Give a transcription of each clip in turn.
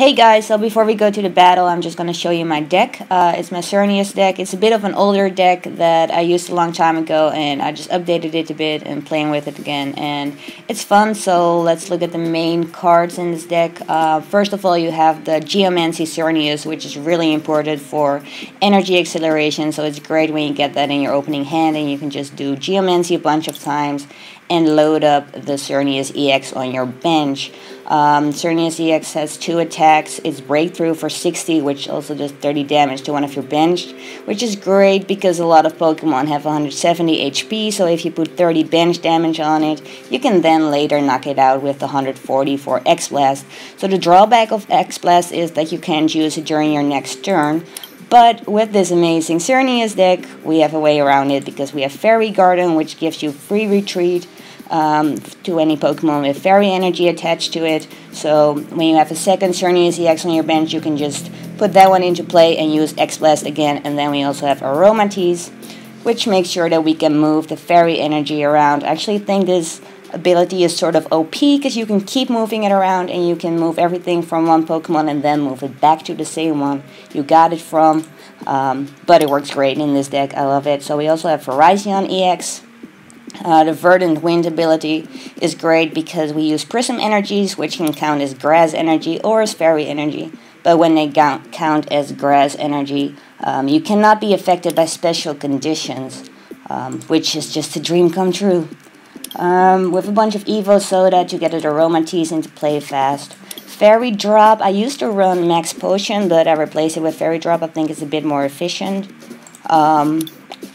Hey guys, so before we go to the battle, I'm just going to show you my deck. It's my Sirenius deck. It's a bit of an older deck that I used a long time ago, and I just updated it a bit and playing with it again, and it's fun. So let's look at the main cards in this deck. First of all, you have the Geomancy Cernius, which is really important for energy acceleration, so it's great when you get that in your opening hand, and you can just do Geomancy a bunch of times and load up the Xerneas EX on your bench. Xerneas EX has 2 attacks. It's Breakthrough for 60, which also does 30 damage to one of your bench, which is great because a lot of Pokemon have 170 HP, so if you put 30 bench damage on it, you can then later knock it out with the 140 for X-Blast. So the drawback of X-Blast is that you can't use it during your next turn, but with this amazing Xerneas deck, we have a way around it because we have Fairy Garden, which gives you free retreat to any Pokemon with fairy energy attached to it. So when you have a second Xerneas EX on your bench, you can just put that one into play and use X-Blast again. And then we also have Aromatisse, which makes sure that we can move the fairy energy around. I actually think this ability is sort of OP because you can keep moving it around and you can move everything from one Pokemon and then move it back to the same one you got it from. But it works great in this deck. I love it. So we also have Virizion EX. The Verdant Wind ability is great because we use Prism energies, which can count as grass energy or as fairy energy. But when they count as grass energy, you cannot be affected by special conditions, which is just a dream come true. With a bunch of Evo Soda to get the Aromatisse into play fast. Fairy Drop, I used to run Max Potion, but I replaced it with Fairy Drop. I think it's a bit more efficient. I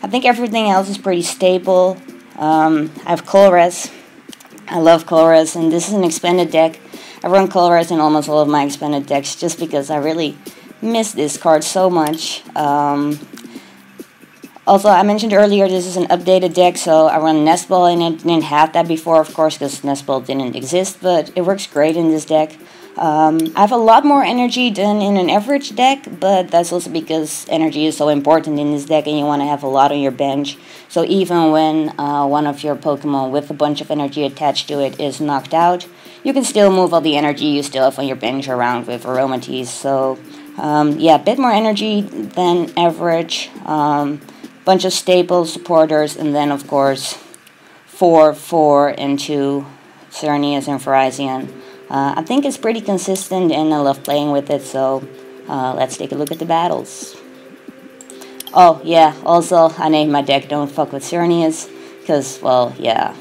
think everything else is pretty stable. I have Colress. I love Colress, and this is an expanded deck. I run Colress in almost all of my expanded decks just because I really miss this card so much. Also, I mentioned earlier this is an updated deck, so I run Nest Ball in it. Didn't have that before, of course, because Nest Ball didn't exist, but it works great in this deck. I have a lot more energy than in an average deck, but that's also because energy is so important in this deck and you want to have a lot on your bench. So even when one of your Pokemon with a bunch of energy attached to it is knocked out, you can still move all the energy you still have on your bench around with Aromatisse. So yeah, a bit more energy than average. Bunch of staple supporters, and then of course 4, 4, and 2 Cernius and Virizion. I think it's pretty consistent and I love playing with it, so let's take a look at the battles. Oh yeah, also I named my deck Don't Fuck With Cernius, because, well, yeah.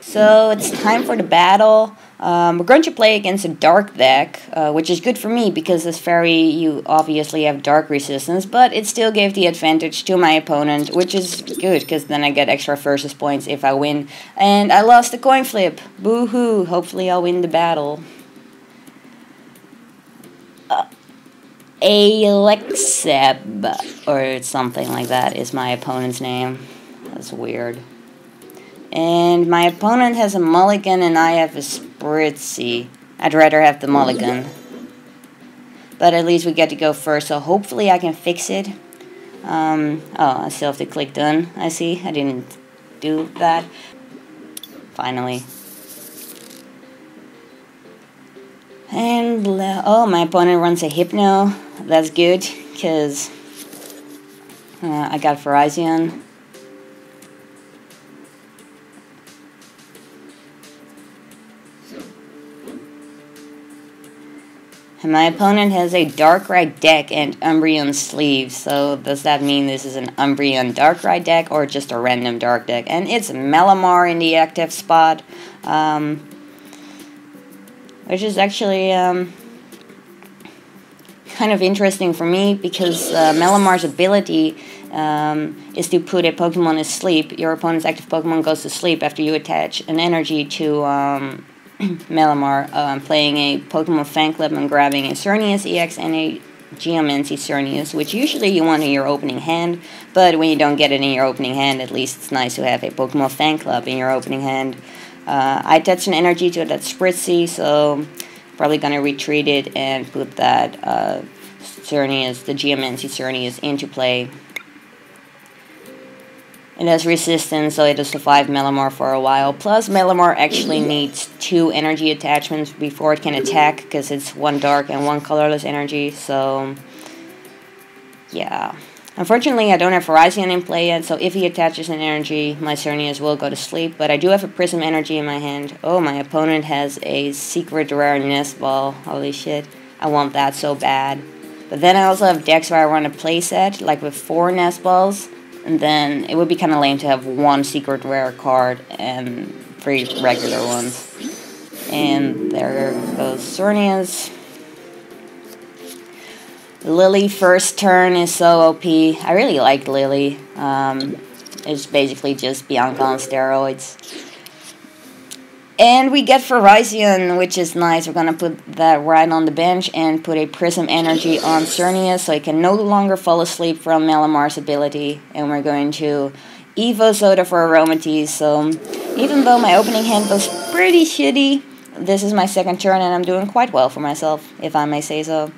So it's time for the battle. We're going to play against a dark deck, which is good for me because as fairy you obviously have dark resistance, but it still gave the advantage to my opponent, which is good because then I get extra versus points if I win. And I lost the coin flip. Boo-hoo. Hopefully I'll win the battle. Alexeb, or something like that, is my opponent's name. That's weird. And my opponent has a mulligan and I have a Spritzee. I'd rather have the mulligan. But at least we get to go first, so hopefully I can fix it. Oh, I still have to click done, I see. I didn't do that. Finally. And, oh, my opponent runs a Hypno. That's good, because I got Virizion. And my opponent has a Darkrai deck and Umbreon sleeves, so does that mean this is an Umbreon Darkrai deck or just a random dark deck? And it's Malamar in the active spot, which is actually kind of interesting for me because Malamar's ability is to put a Pokemon asleep. Your opponent's active Pokemon goes to sleep after you attach an energy to Malamar. Playing a Pokemon Fan Club and grabbing a Xerneas EX and a Geomancy Xerneas, which usually you want in your opening hand, but when you don't get it in your opening hand, at least it's nice to have a Pokemon Fan Club in your opening hand. I attached an energy to that Spritzee, so probably gonna retreat it and put that Xerneas, the Geomancy Xerneas, into play. It has resistance, so it'll survive Malamar for a while. Plus, Malamar actually needs two energy attachments before it can attack, because it's one dark and one colorless energy, so... yeah. Unfortunately, I don't have Virizion in play yet, so if he attaches an energy, my Cernius will go to sleep, but I do have a Prism energy in my hand. Oh, my opponent has a secret rare Nest Ball. Holy shit. I want that so bad. But then I also have decks where I run a playset, like with 4 Nest Balls, and then it would be kind of lame to have one secret rare card and 3 regular ones. And there goes Xerneas. Lily first turn is so OP. I really like Lily. It's basically just Bianca on steroids. And we get Virizion, which is nice. We're gonna put that right on the bench and put a Prism energy on Xerneas so it can no longer fall asleep from Malamar's ability. And we're going to Evo Soda for Aromatisse. So even though my opening hand was pretty shitty, this is my second turn and I'm doing quite well for myself, if I may say so.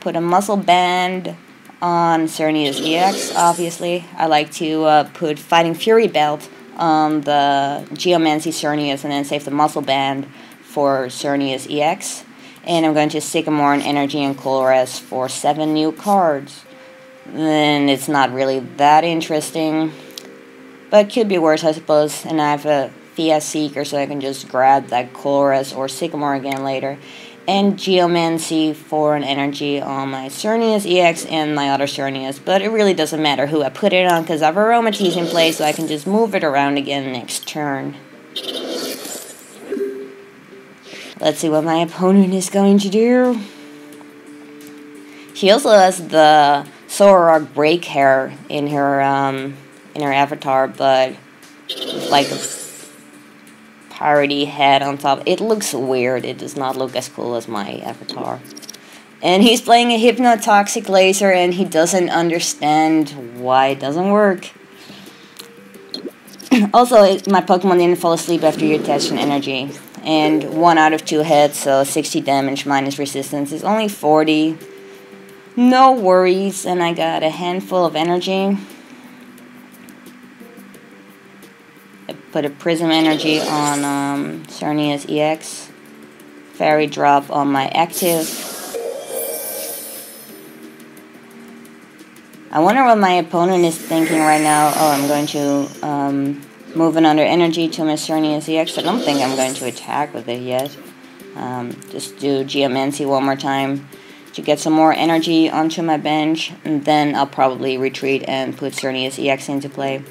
Put a Muscle Band on Xerneas EX, obviously. I like to put Fighting Fury belt on the Geomancy Xerneas and then save the Muscle Band for Xerneas EX. And I'm going to Sycamore and Energy and Colress for 7 new cards. And it's not really that interesting, but could be worse, I suppose. And I have a VS Seeker, so I can just grab that Colress or Sycamore again later. And Geomancy for an energy on my Xerneas EX and my other Xerneas, but it really doesn't matter who I put it on because I have Aromatisse in play, so I can just move it around again next turn. Let's see what my opponent is going to do. She also has the Solrock break hair in her avatar, but like a parody head on top. It looks weird. It does not look as cool as my avatar. And he's playing a hypnotoxic laser and he doesn't understand why it doesn't work. Also, my Pokemon didn't fall asleep after you attach an energy. And 1 out of 2 hits, so 60 damage minus resistance is only 40. No worries, and I got a handful of energy. Put a Prism energy on Xerneas EX. Fairy Drop on my active. I wonder what my opponent is thinking right now. Oh, I'm going to move another energy to my Xerneas EX. I don't think I'm going to attack with it yet. Just do Geomancy one more time to get some more energy onto my bench. And then I'll probably retreat and put Xerneas EX into play.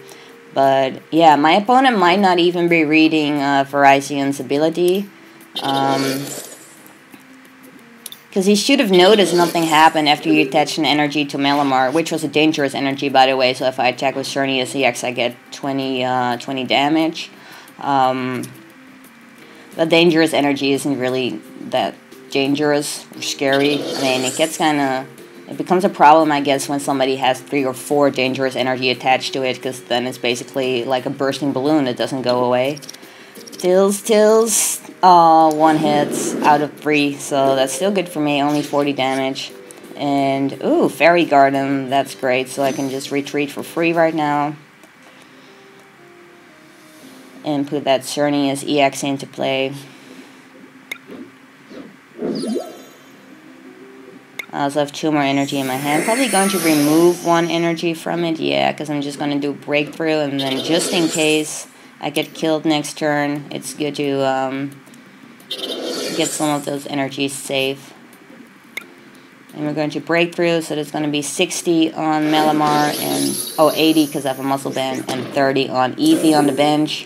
But yeah, my opponent might not even be reading Virizion's ability. Because he should have noticed nothing happened after you attach an energy to Malamar, which was a dangerous energy, by the way. So if I attack with Xerneas EX, I get 20 damage. But dangerous energy isn't really that dangerous or scary. I mean, it gets kind of... it becomes a problem, I guess, when somebody has 3 or 4 dangerous energy attached to it, because then it's basically like a bursting balloon that doesn't go away. Tills. Oh, 1 hits out of 3, so that's still good for me, only 40 damage. And, ooh, Fairy Garden, that's great, so I can just retreat for free right now. And put that Xerneas EX into play. I also have 2 more energy in my hand. Probably going to remove 1 energy from it, yeah, because I'm just going to do Breakthrough, and then just in case I get killed next turn, it's good to get some of those energies safe. And we're going to Breakthrough, so there's going to be 60 on Malamar, and, oh, 80 because I have a Muscle Band, and 30 on Eevee on the bench.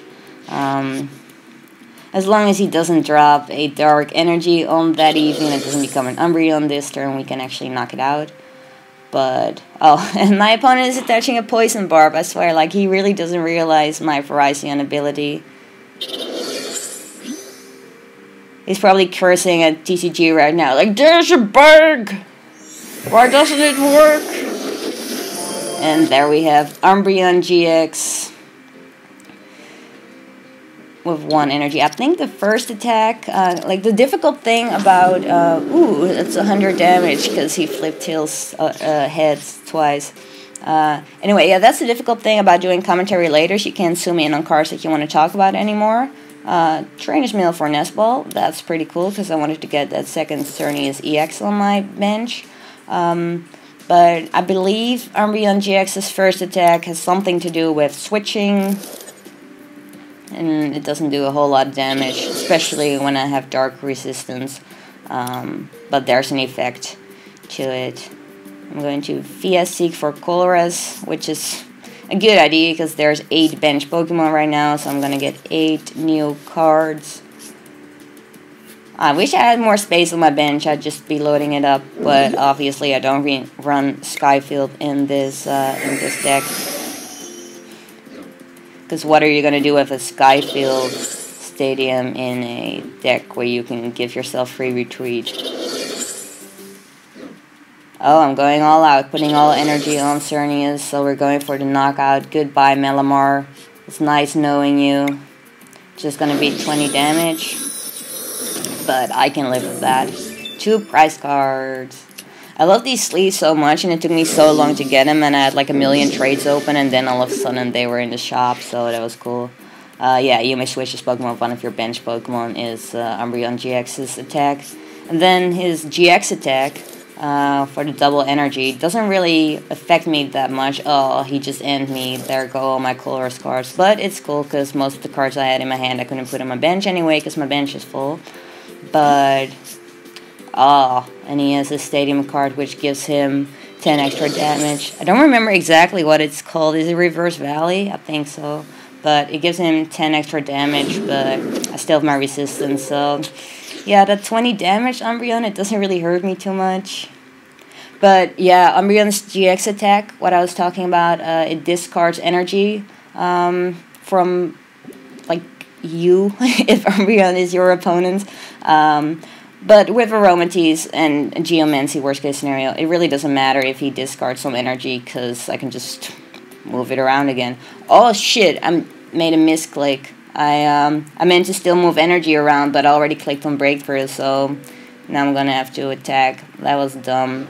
As long as he doesn't drop a dark energy on that Eevee and it doesn't become an Umbreon this turn, we can actually knock it out. But, oh, and my opponent is attaching a Poison Barb, I swear, like, he really doesn't realize my Virizion ability. He's probably cursing at TCG right now, like, there's a bug! Why doesn't it work? And there we have Umbreon GX. With 1 energy. I think the first attack, like the difficult thing about, ooh, that's 100 damage because he flipped Tails' heads twice. Anyway, yeah, that's the difficult thing about doing commentary later. You can't zoom in on cards that you want to talk about anymore. Trainer's Mail for Nest Ball. That's pretty cool because I wanted to get that second Xerneas EX on my bench. But I believe Umbreon GX's first attack has something to do with switching. And it doesn't do a whole lot of damage, especially when I have dark resistance. But there's an effect to it. I'm going to VS Seeker for Colress, which is a good idea because there's 8 bench Pokemon right now, so I'm gonna get 8 new cards. I wish I had more space on my bench, I'd just be loading it up, but obviously I don't run Skyfield in this deck. Because what are you gonna do with a Skyfield stadium in a deck where you can give yourself free retreat? Oh, I'm going all out, putting all energy on Cernius, so we're going for the knockout. Goodbye, Malamar. It's nice knowing you. Just gonna be 20 damage, but I can live with that. 2 prize cards. I love these sleeves so much, and it took me so long to get them, and I had like a million trades open, and then all of a sudden they were in the shop, so that was cool. Yeah, you may switch this Pokemon if one of your bench Pokemon is Umbreon GX's attack. And then his GX attack... for the double energy. Doesn't really affect me that much. Oh, he just ended me. There go all my Colress cards. But it's cool because most of the cards I had in my hand I couldn't put on my bench anyway because my bench is full. But... oh, and he has a stadium card which gives him 10 extra damage. I don't remember exactly what it's called. Is it Reverse Valley? I think so. But it gives him 10 extra damage, but I still have my resistance, so... yeah, that 20 damage Umbreon, it doesn't really hurt me too much. But yeah, Umbreon's GX attack, what I was talking about, it discards energy from, like, you, if Umbreon is your opponent. But with Aromatisse and Geomancy, worst case scenario, it really doesn't matter if he discards some energy, because I can just move it around again. Oh shit, I made a misclick. I meant to still move energy around, but I already clicked on Breakthrough, so now I'm gonna have to attack. That was dumb.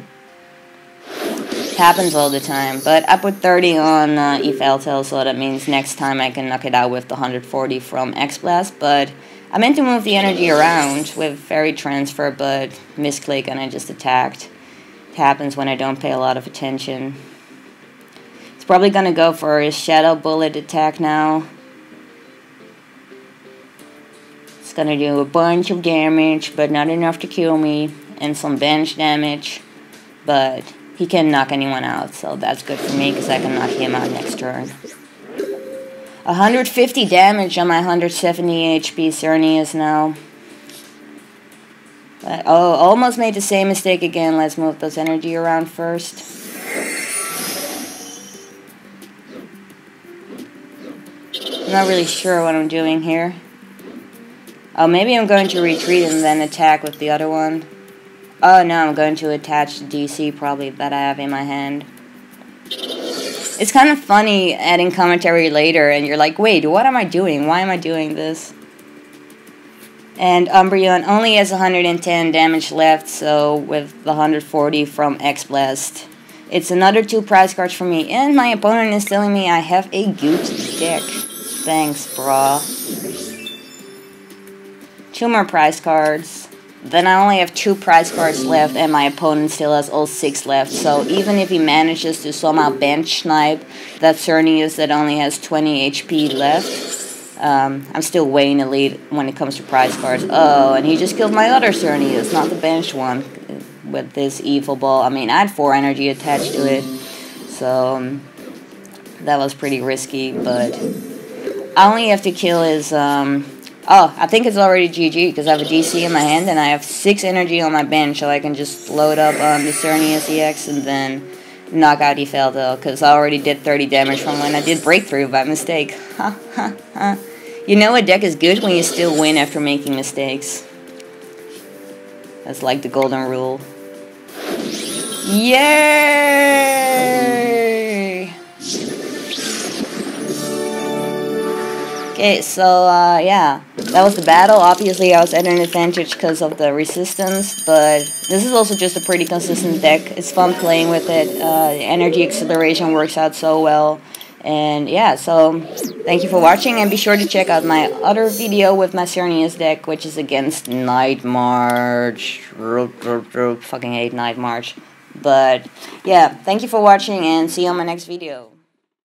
It happens all the time, but I put 30 on Yveltal, so that means next time I can knock it out with the 140 from X-Blast, but I meant to move the energy around with Fairy Transfer, but misclick and I just attacked. It happens when I don't pay a lot of attention. It's probably gonna go for his Shadow Bullet attack now. It's gonna do a bunch of damage, but not enough to kill me, and some bench damage, but he can knock anyone out, so that's good for me, because I can knock him out next turn. 150 damage on my 170 HP Cernius now. But, oh, almost made the same mistake again. Let's move those energy around first. I'm not really sure what I'm doing here. Oh, maybe I'm going to retreat and then attack with the other one. Oh, no, I'm going to attach the DC, probably, that I have in my hand. It's kind of funny adding commentary later, and you're like, wait, what am I doing? Why am I doing this? And Umbreon only has 110 damage left, so with the 140 from X-Blast. It's another 2 prize cards for me, and my opponent is telling me I have a good deck. Thanks, brah. 2 more prize cards. Then I only have 2 prize cards left, and my opponent still has all 6 left. So even if he manages to somehow bench snipe that Cernius that only has 20 HP left, I'm still way in the lead when it comes to prize cards. Oh, and he just killed my other Cernius, not the bench one, with this evil ball. I mean, I had 4 energy attached to it, so that was pretty risky. But I only have to kill his. Oh, I think it's already GG, because I have a DC in my hand, and I have 6 energy on my bench, so I can just load up on the Xerneas EX and then knock out Yveltal, because I already did 30 damage from when I did Breakthrough by mistake. Ha, ha, ha. You know a deck is good when you still win after making mistakes. That's like the golden rule. Yay! Okay, so, yeah, that was the battle. Obviously, I was at an advantage because of the resistance, but this is also just a pretty consistent deck. It's fun playing with it. The energy acceleration works out so well. And, yeah, so, thank you for watching, and be sure to check out my other video with my Cernius deck, which is against Night March. Fucking hate Night March. But, yeah, thank you for watching, and see you on my next video.